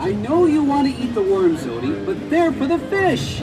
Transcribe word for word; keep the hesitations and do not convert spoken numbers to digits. I know you want to eat the worms, Odie, but they're for the fish.